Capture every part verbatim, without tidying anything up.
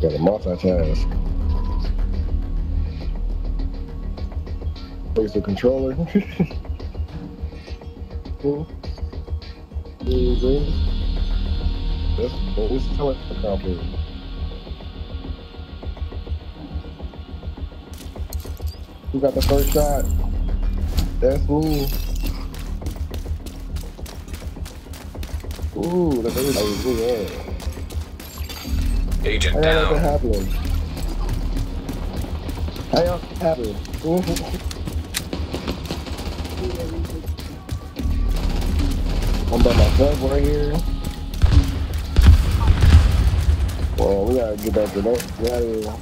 Gotta multitask. Place the controller. Cool. That's what we're trying to accomplish. Who got the first shot? That's me. Ooh, that's really good. Agent I down. How y'all can happen? How y'all can happen? I'm by myself right here. Well, we gotta get back to that. Get out of here.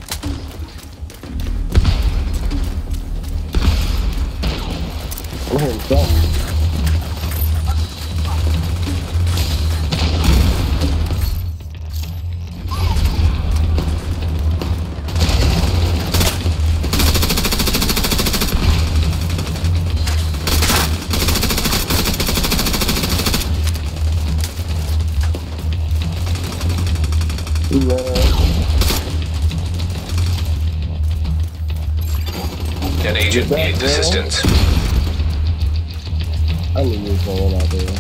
We're hearing something. An agent needs assistance. I don't need to roll out there.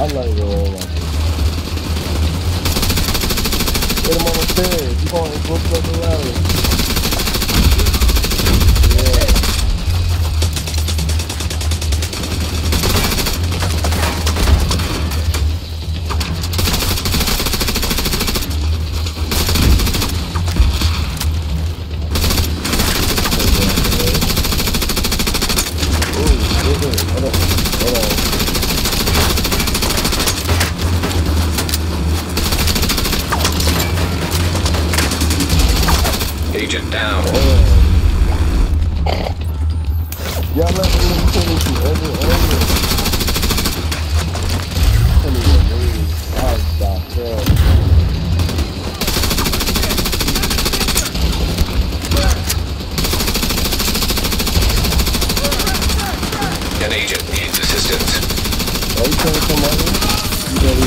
I'm not even roll out there. Get him on the stairs. Keep on, let's go the ladder. Agent down. Y'all let me finish you every earlier. Tell me what it is. I'll stop him. An agent needs assistance. Are you trying to come out here? You got it.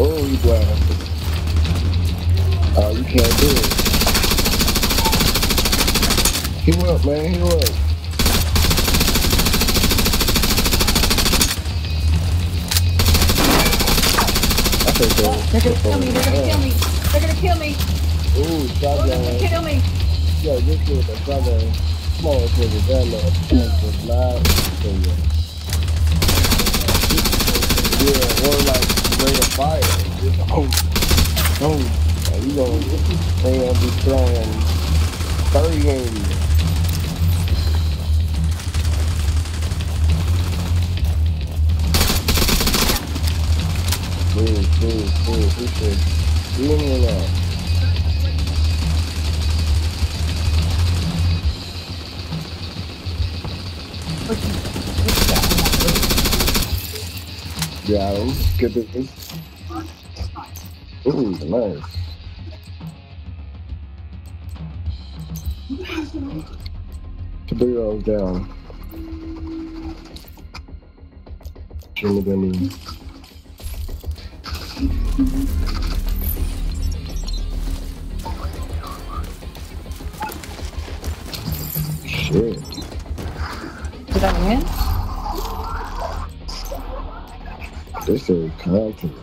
Oh, you blasted. Oh, you can't do it. Heal up, man. Heal up. I think so. Oh, they're gonna kill me. They're gonna kill me. They're gonna kill me. Ooh, shotgun. Oh, they're gonna kill me. Yo, this kid with a shotgun. Small kid with that little chance was loud. So, yeah. Yeah, or like rate of fire. Just, oh, oh, like, you gonna, they gonna be throwing thirty games. Dude, dude, dude, this shit. Leave me alone. What you, what you got? Yeah, let's get this. Ooh, nice. Three rows down. Show them in. Shit. Did I win? This is content.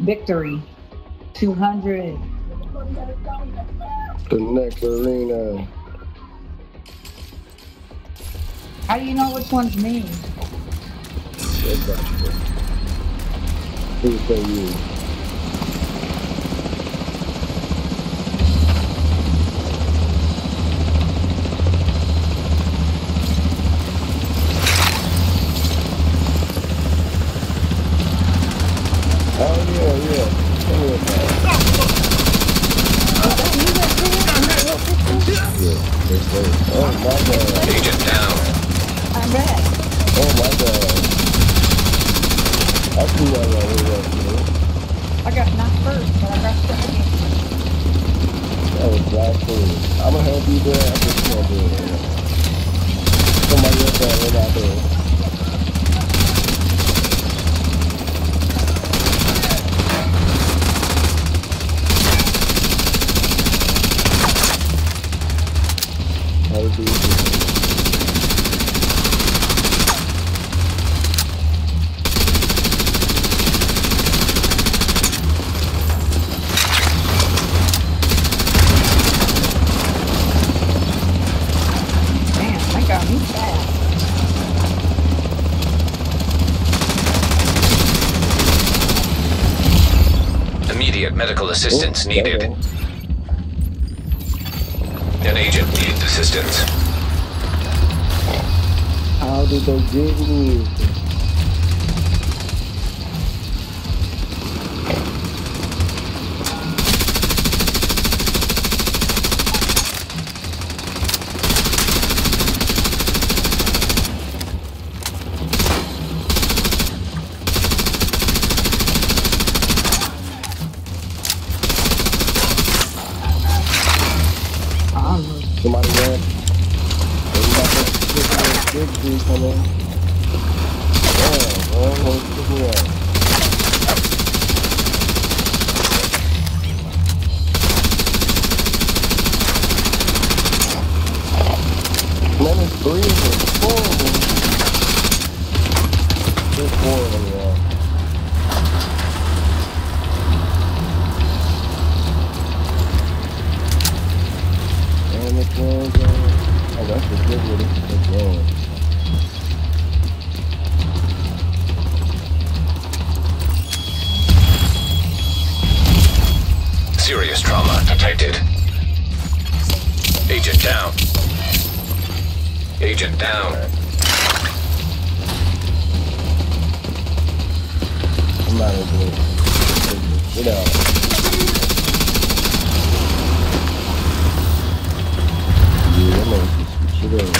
Victory. two hundred. The next arena. How do you know which one's me? Who's for you? That was black food. I'm gonna help you do it. I'm just gonna do it. Somebody else that way out there. That would be easy. Man, that got me fast. Immediate medical assistance oh, needed. Okay. An agent needs assistance. How did they give me? Somebody ran. Big dude coming. Damn, bro. What's going on? Let me breathe it. Four of them. There's four of them, y'all. Oh, that's a good one. That's wrong. Serious trauma detected. Agent down. Agent down. I'm out of here. Get out. Today. Enemy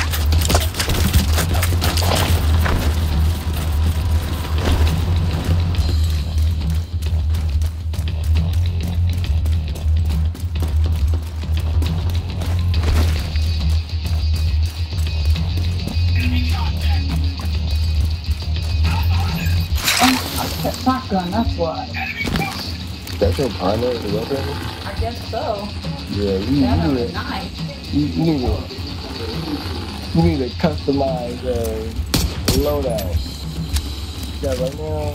contact. Oh, that shotgun, that's why. That's your partner, the weapon? I guess so. Yeah, you that need it. Nice. You need it. You need a customized uh, loadout. Yeah, right now.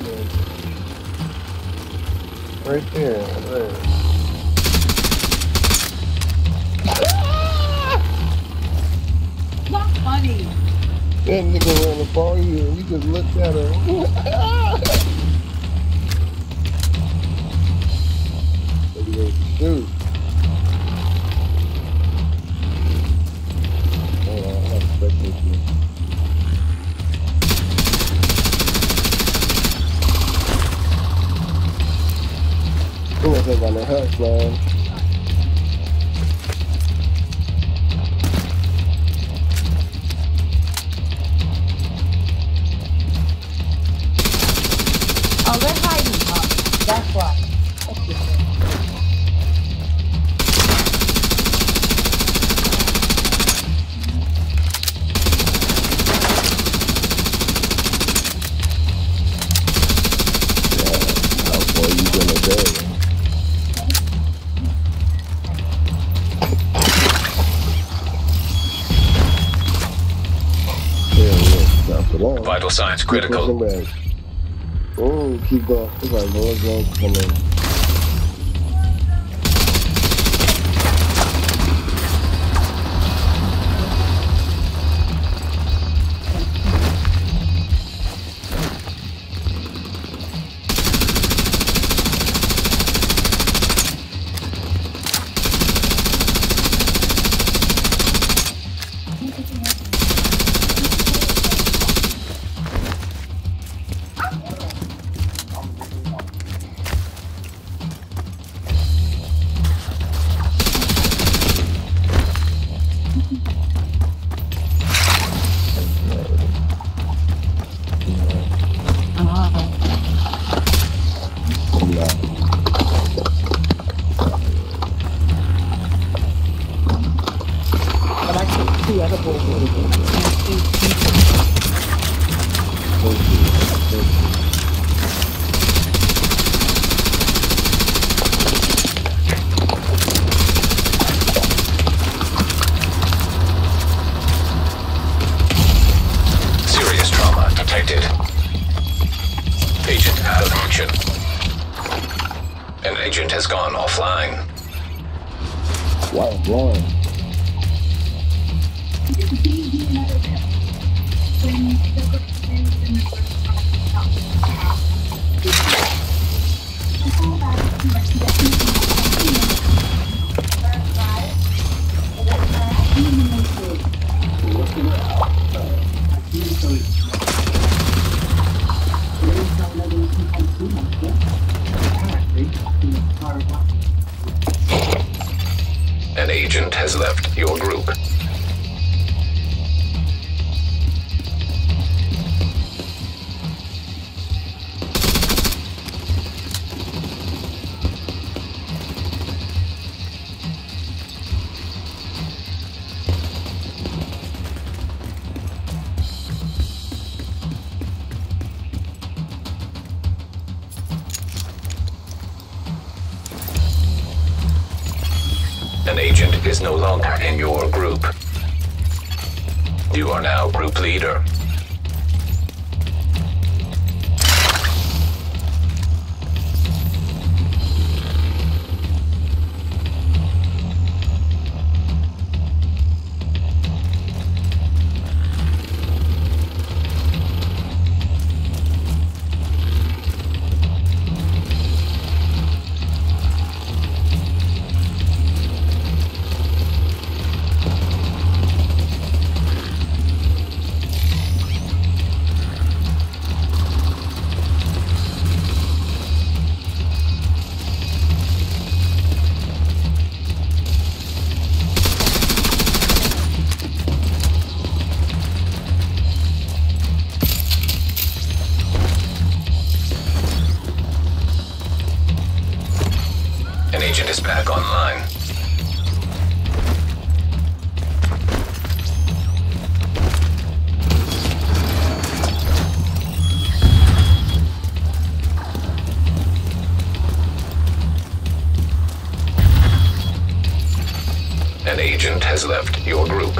Yeah. Right there. Right. Ah! Not funny. That nigga ran up on you and you just looked at her. Shoot. Ooh, I think I'm in hush, man. Oh, they're hiding, huh? That's why. That's yeah, how far you gonna go? Vital signs critical. Oh, keep going. It's like more guns coming. alhamdulillah. Two other balls. Serious trauma detected. Agent out of action. An agent has gone offline. Wow, blowing. An agent has left your group. An agent is no longer in your group. You are now group leader. Agent is back online. An agent has left your group.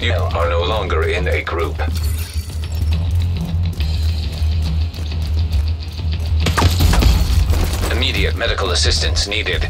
You are no longer in a group. Immediate medical assistance needed.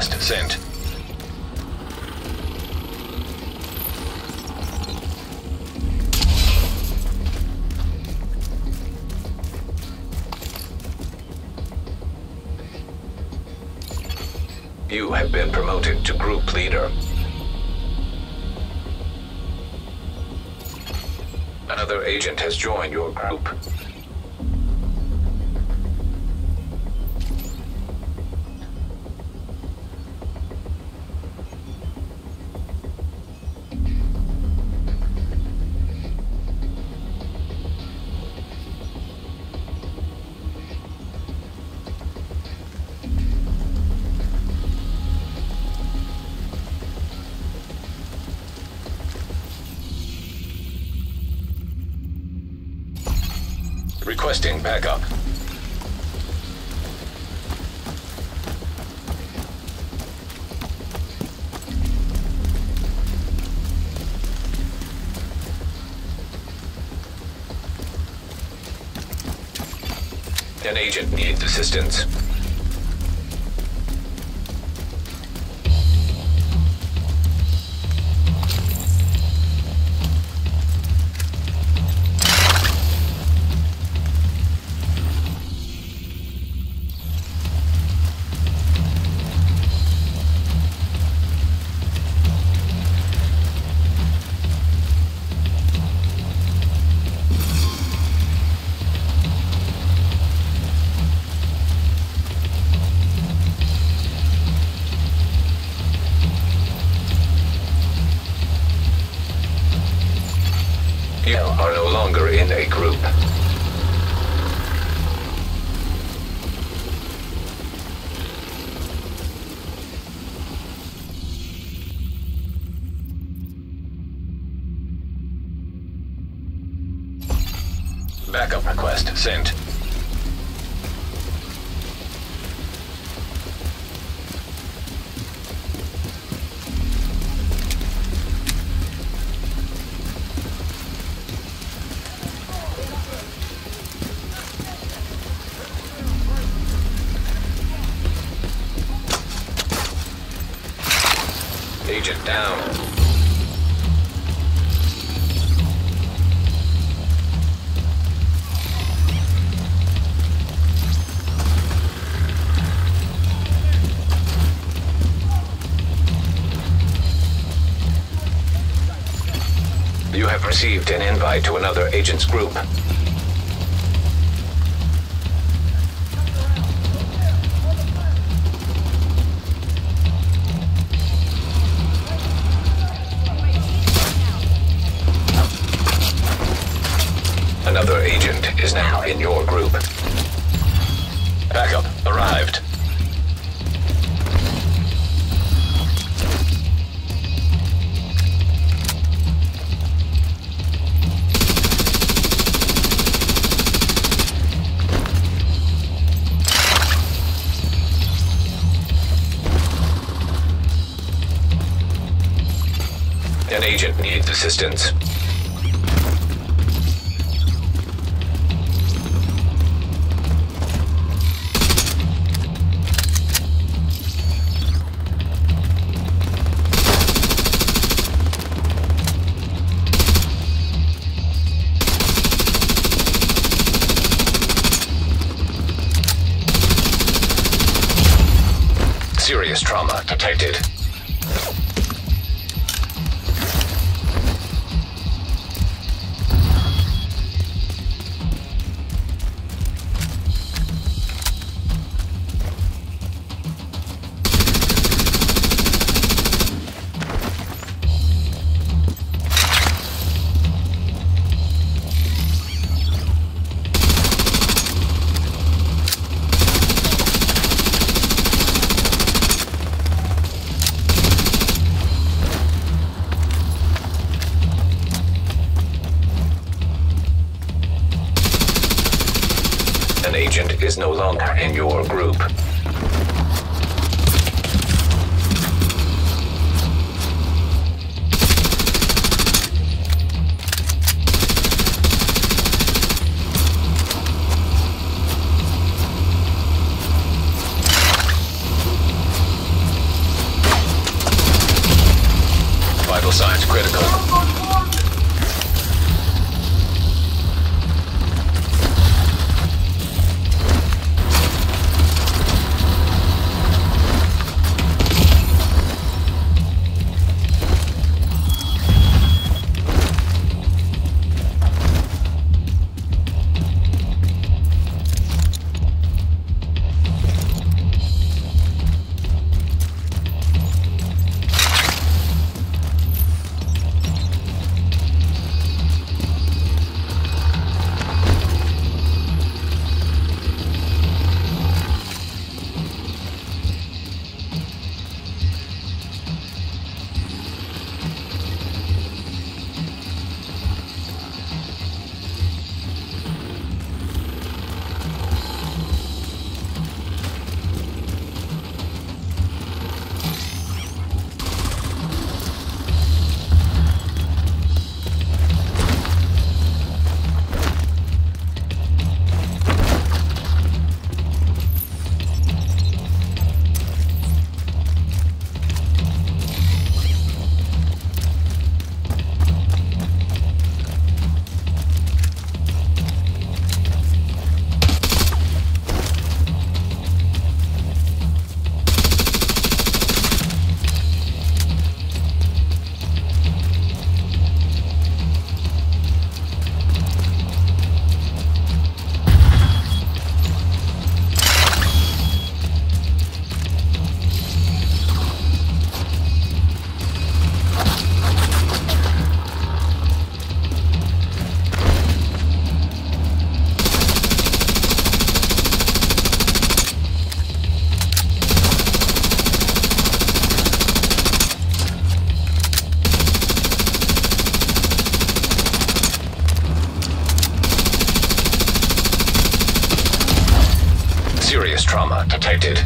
first sent. You have been promoted to group leader. Another agent has joined your group. Requesting backup. An agent needs assistance. You are no longer in a group. Backup request sent. Agent down. You have received an invite to another agent's group. Another agent is now in your group. Backup arrived. An agent needs assistance. Serious trauma detected. An agent is no longer in your group. Vital signs critical. Serious trauma detected.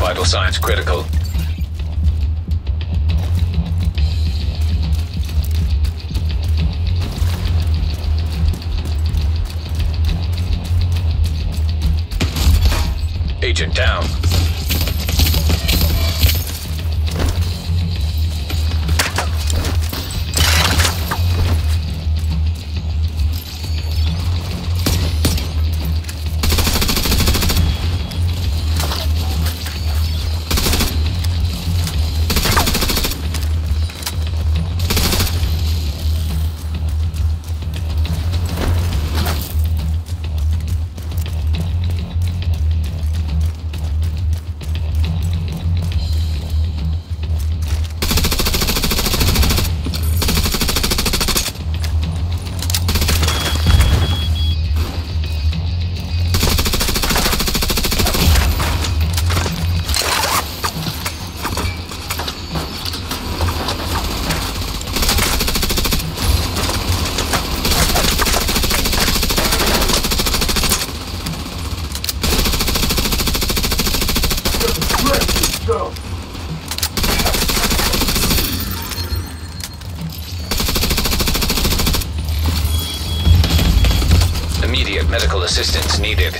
Vital signs critical. Agent down. Immediate medical assistance needed.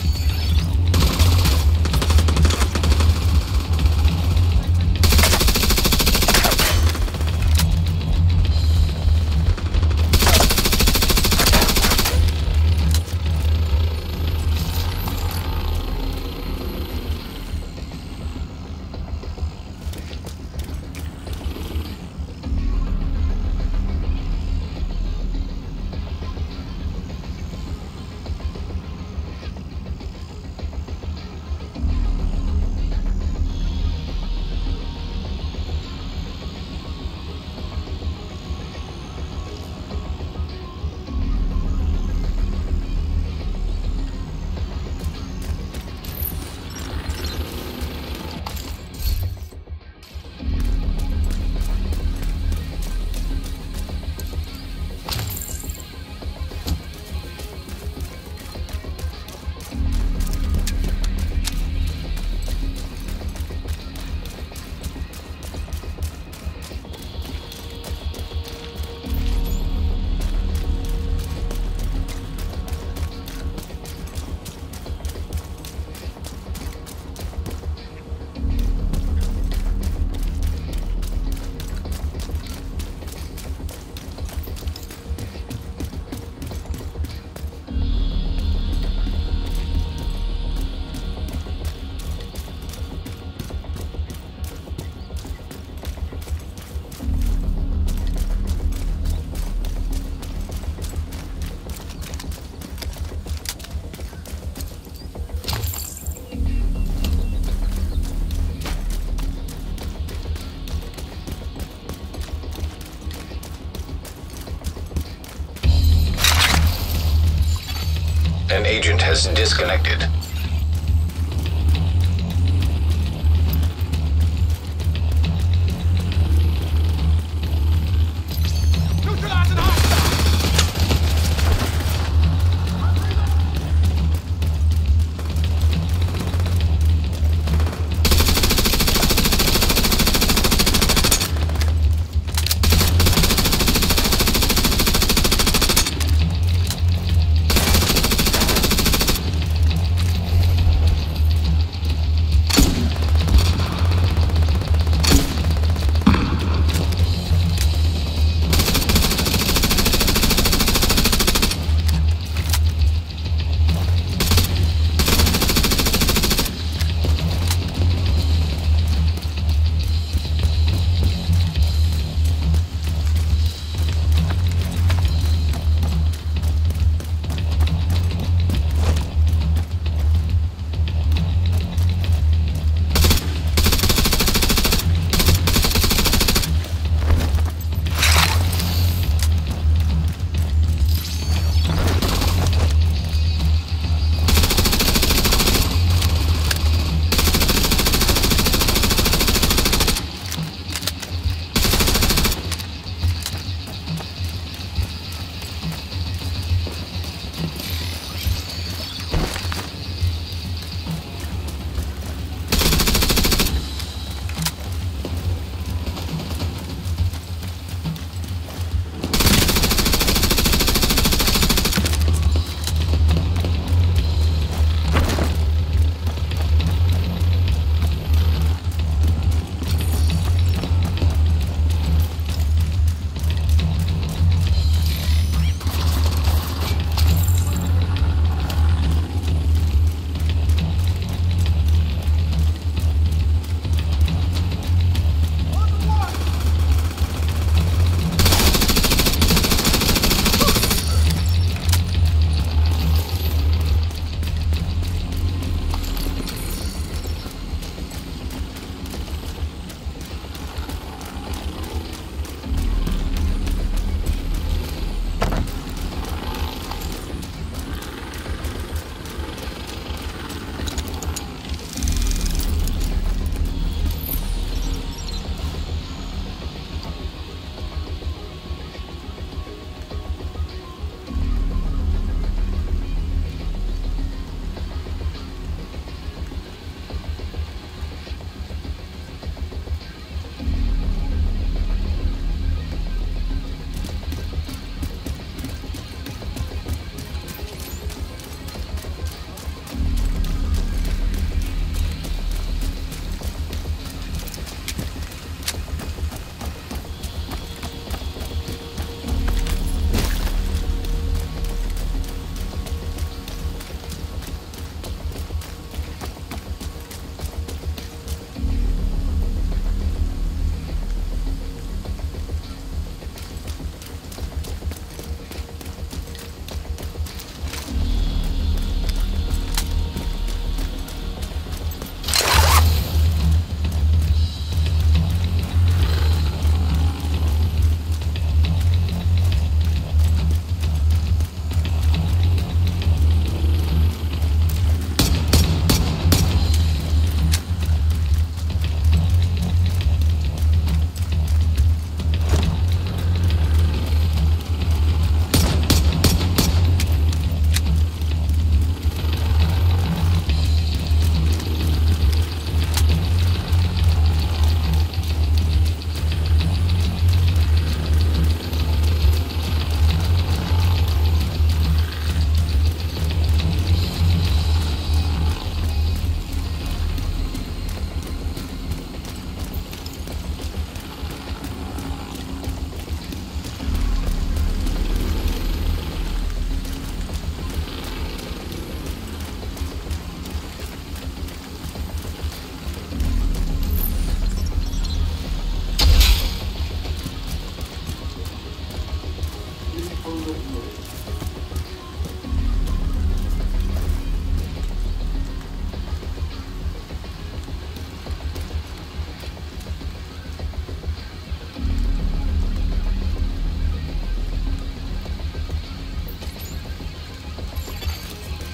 An agent has disconnected.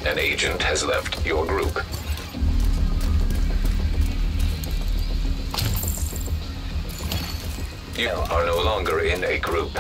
An agent has left your group. You are no longer in a group.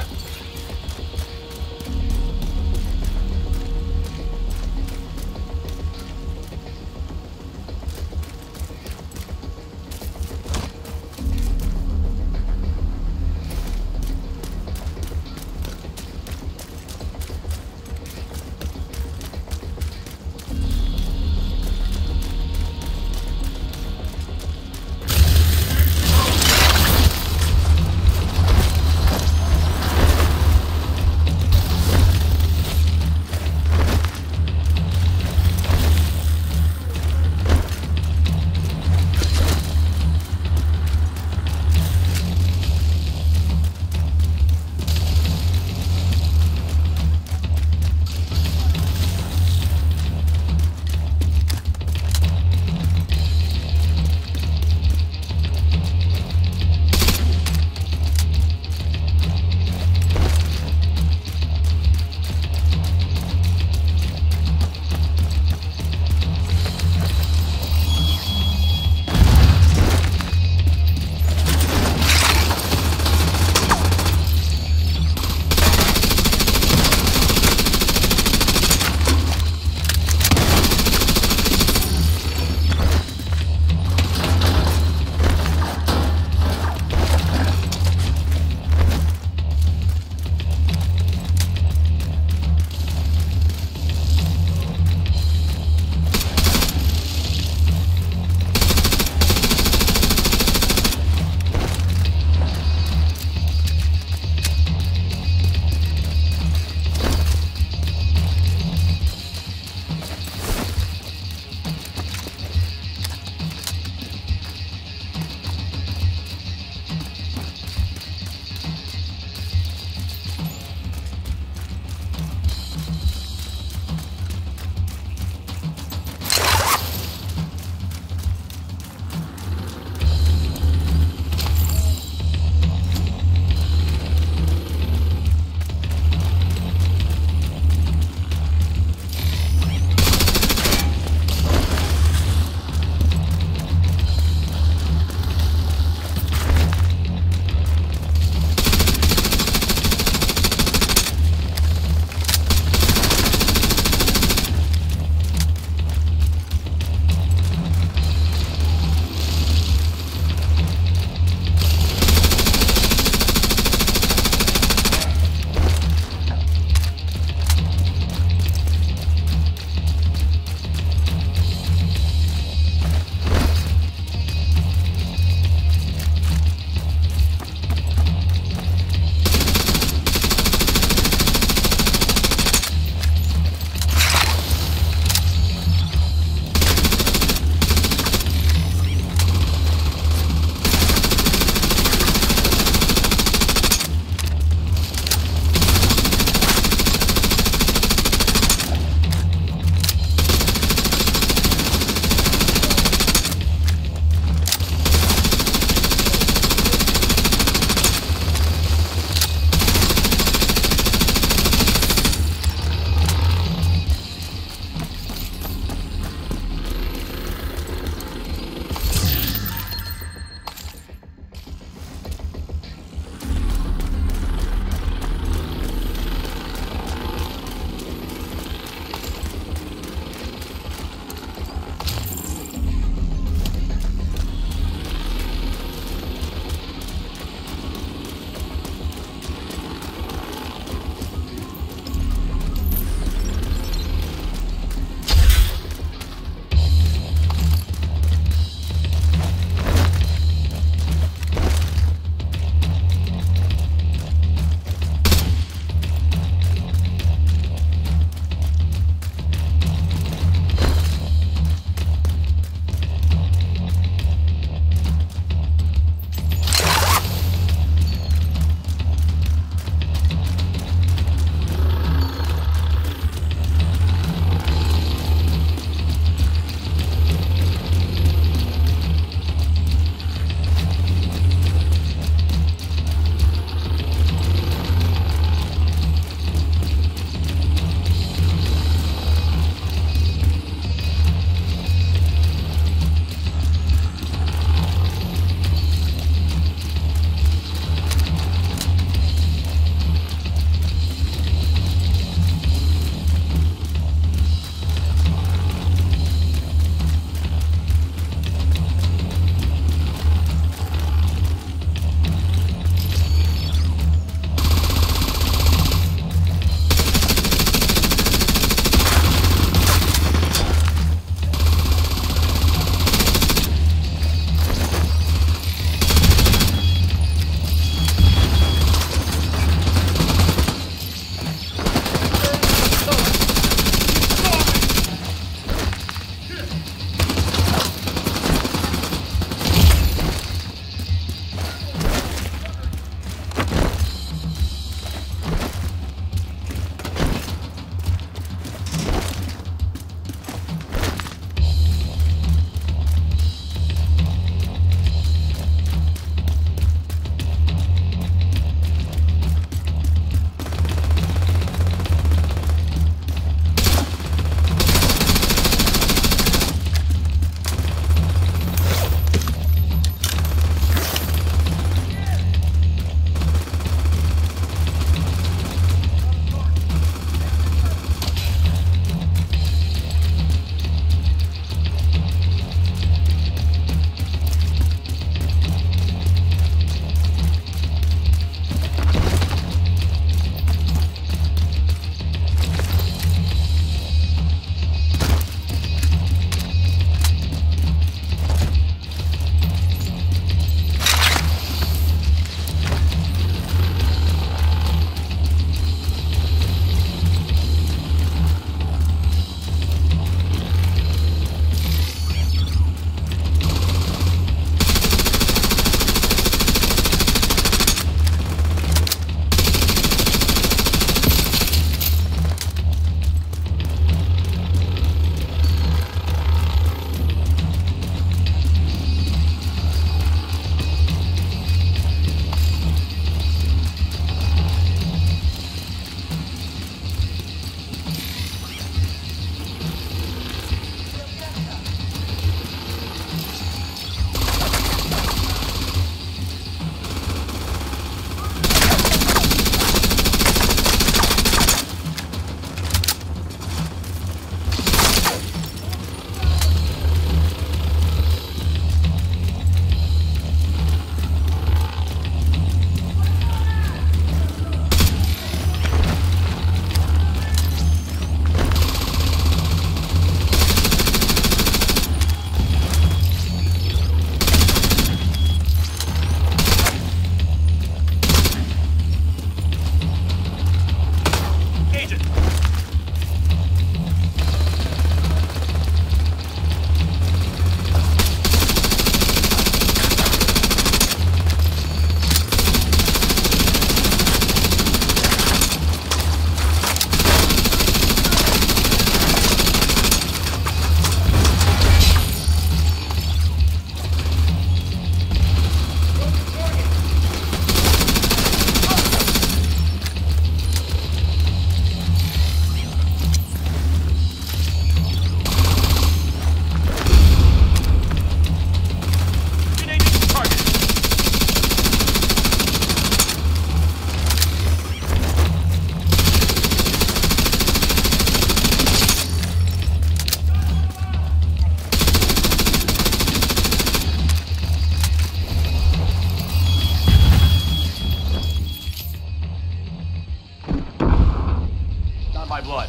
my blood.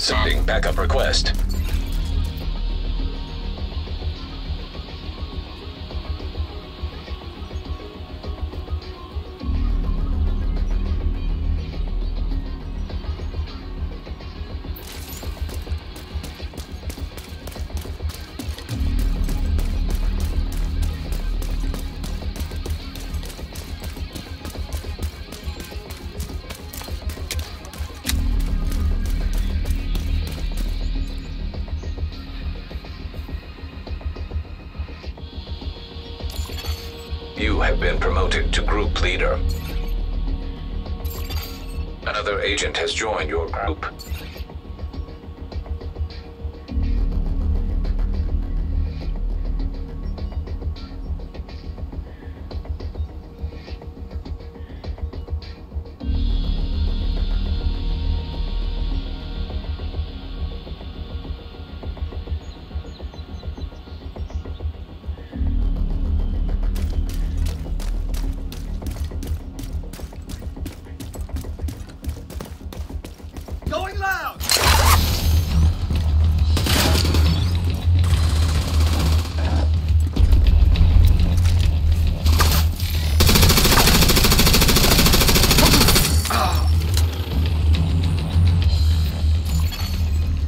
Sending backup request. You have been promoted to group leader. Another agent has joined your group. Going loud!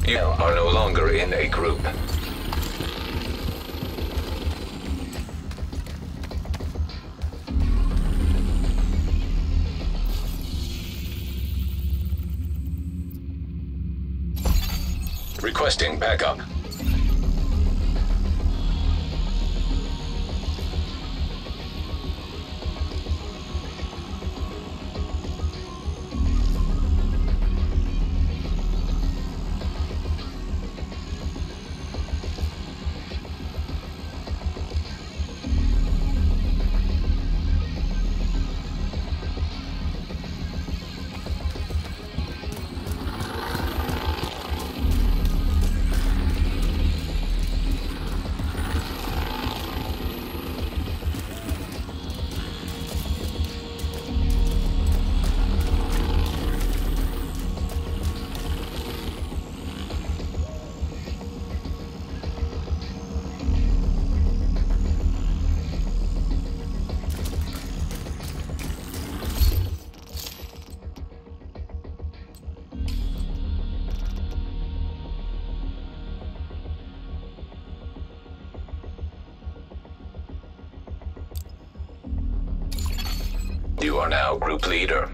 You are no longer in a group. Requesting backup. You are now group leader.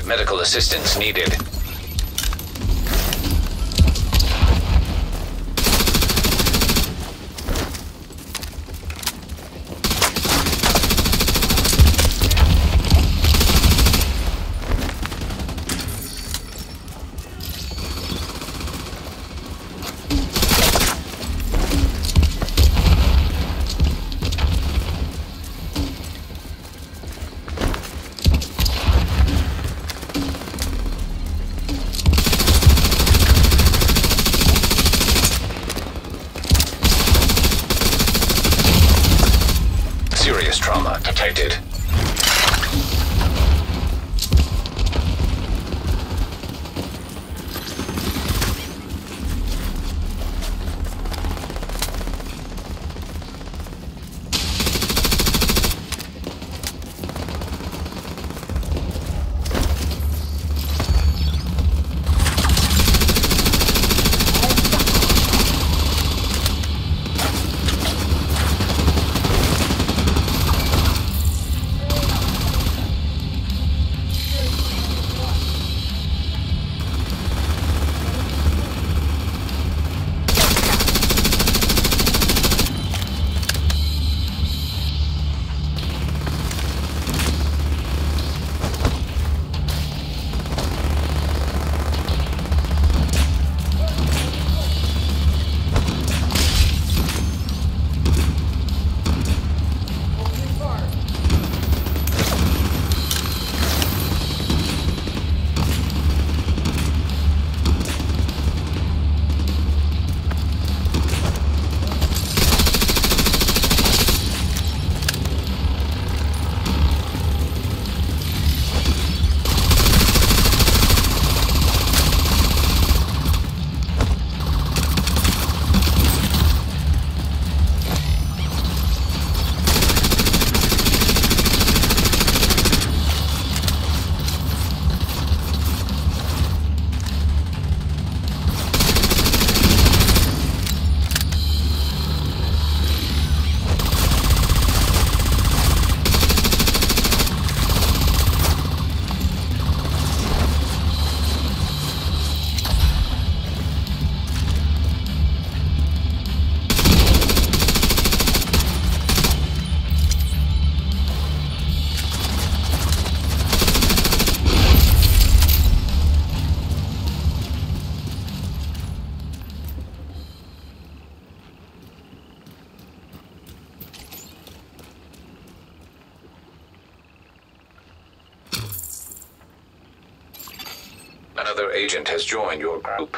immediate medical assistance needed. Trauma detected. Another agent has joined your group.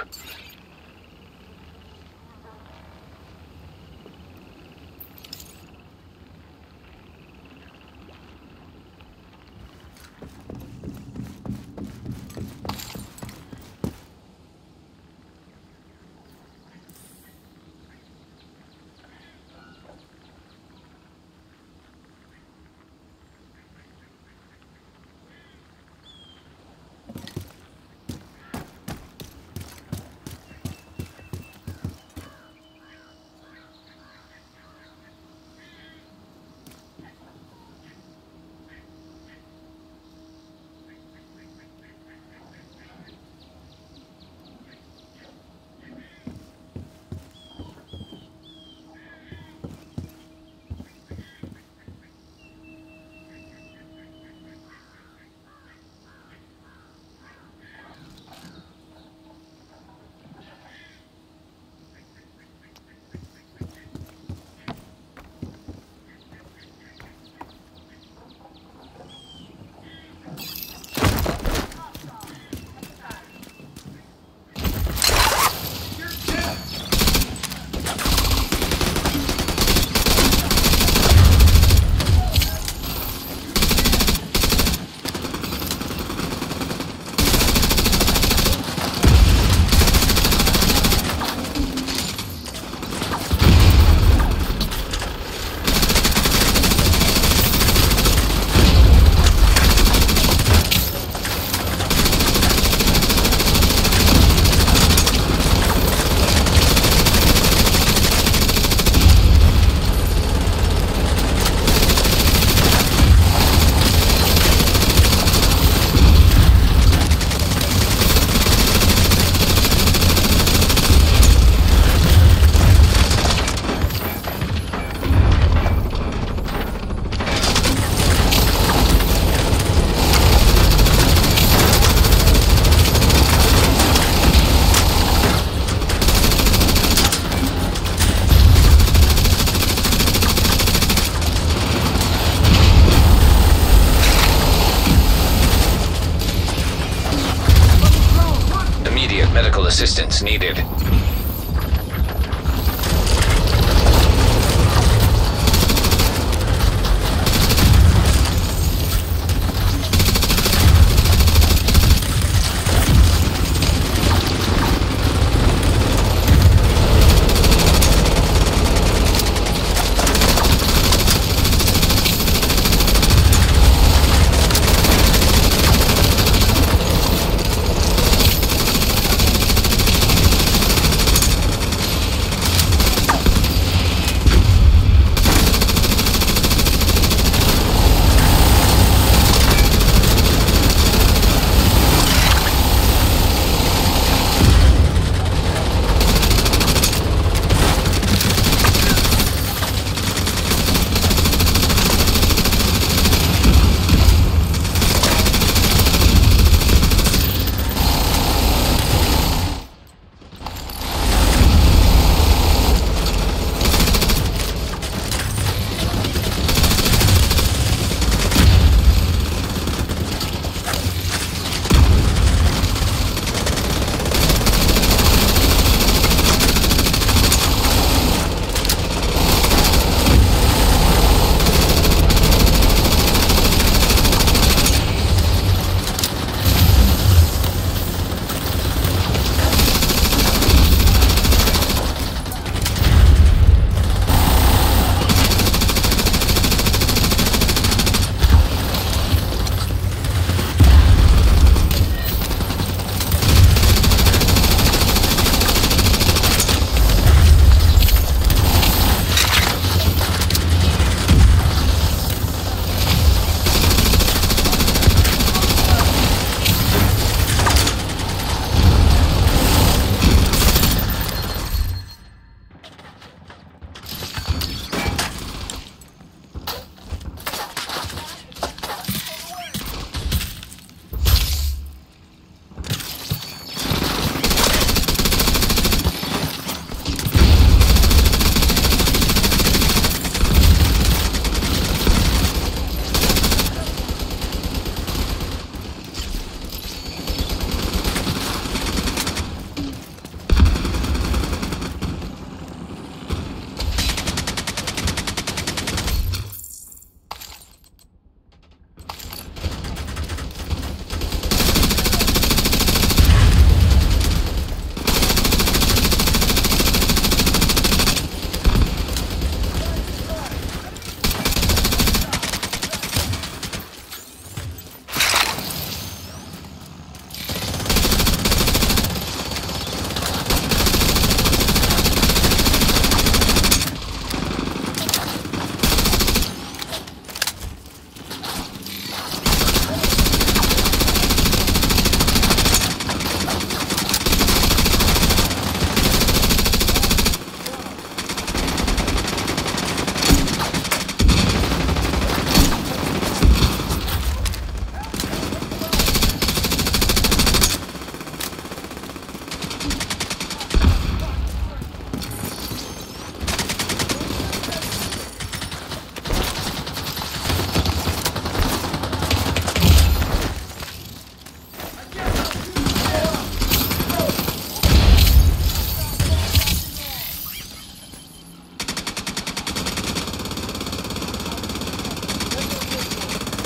assistance needed.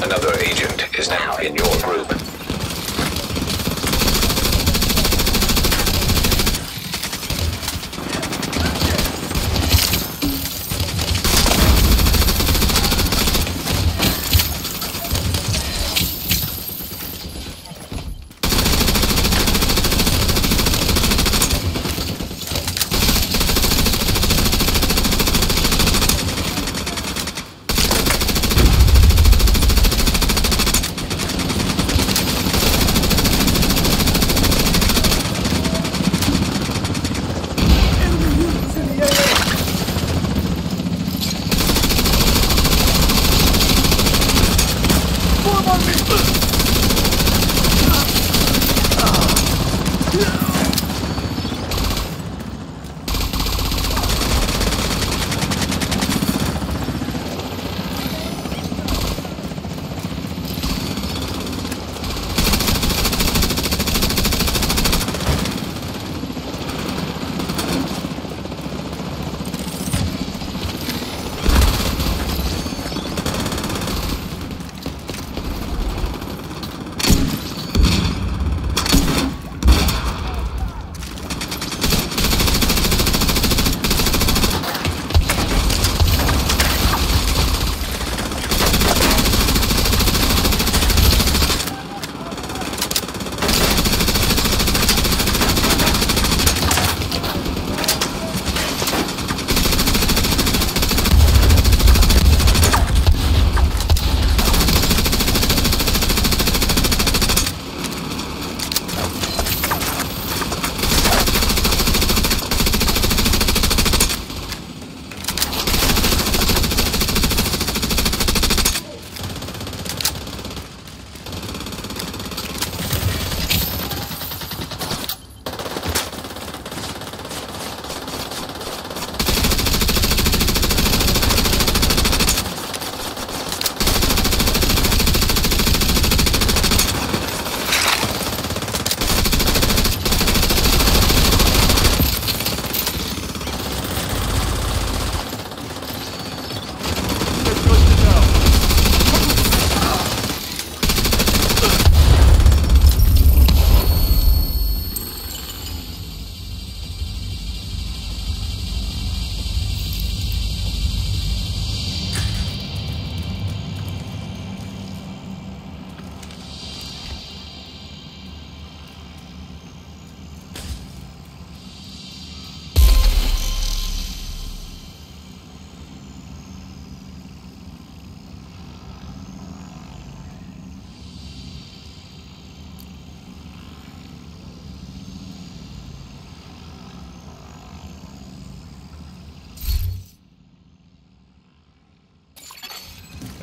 Another agent is now in your group.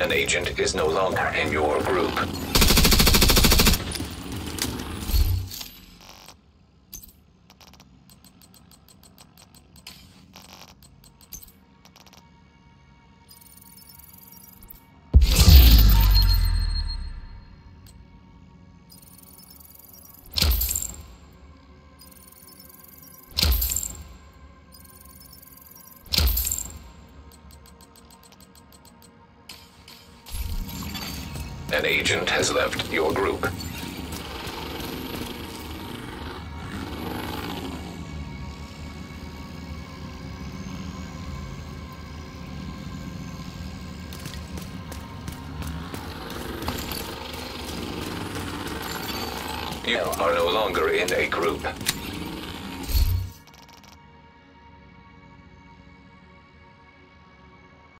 An agent is no longer in your group. An agent has left your group. You are no longer in a group.